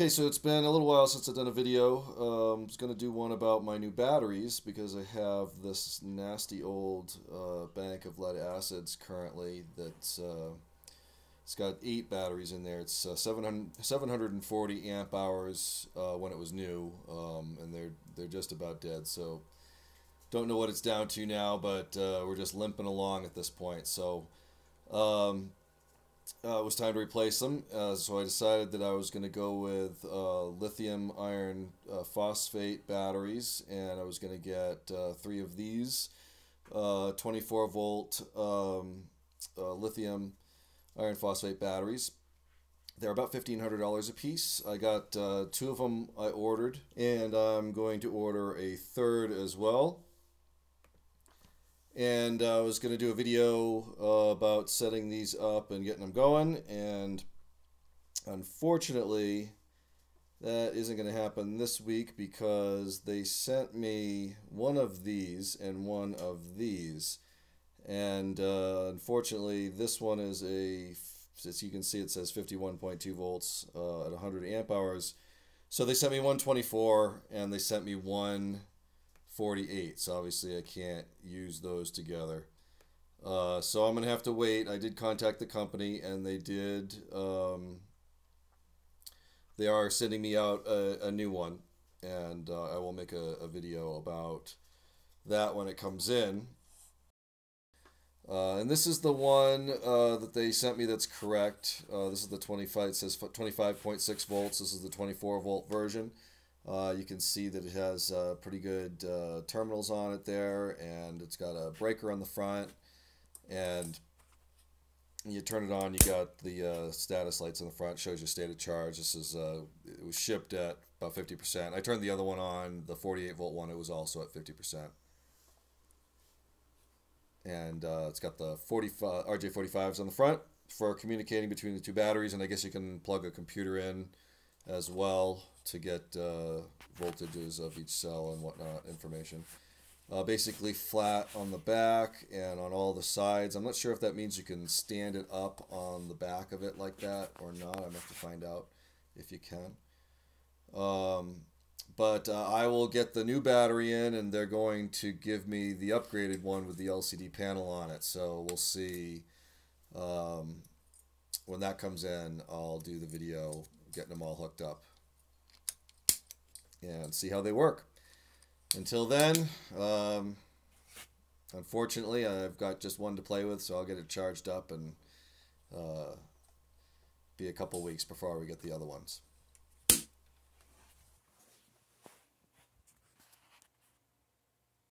Okay, so it's been a little while since I've done a video. I was going to do one about my new batteries because I have this nasty old bank of lead acids currently that's it's got 8 batteries in there. It's 740 amp hours when it was new, and they're just about dead. So don't know what it's down to now, but we're just limping along at this point. So it was time to replace them, so I decided that I was going to go with lithium iron phosphate batteries, and I was going to get 3 of these 24 volt lithium iron phosphate batteries. They're about $1,500 a piece. I got 2 of them I ordered, and I'm going to order a 3rd as well. And I was going to do a video about setting these up and getting them going, and unfortunately that isn't going to happen this week because they sent me one of these and one of these, and unfortunately this one is a, as you can see, it says 51.2 volts at 100 amp hours. So they sent me 124 and they sent me 148, so obviously I can't use those together. So I'm gonna have to wait. I did contact the company, and they did. They are sending me out a new one, and I will make a video about that when it comes in. And this is the one that they sent me that's correct. This is the 25. It says 25.6 volts. This is the 24 volt version. You can see that it has pretty good terminals on it there, and it's got a breaker on the front, and you turn it on, you got the status lights on the front, shows your state of charge. This is it was shipped at about 50%. I turned the other one on, the 48 volt one, it was also at 50%. And it's got the RJ45s on the front for communicating between the 2 batteries, and I guess you can plug a computer in as well to get voltages of each cell and whatnot information. Basically flat on the back and on all the sides. I'm not sure if that means you can stand it up on the back of it like that or not. I'm going to have to find out if you can. I will get the new battery in, and they're going to give me the upgraded one with the LCD panel on it. So we'll see when that comes in. I'll do the video getting them all hooked up and see how they work. Until then, unfortunately I've got just one to play with, so I'll get it charged up and be a couple weeks before we get the other ones.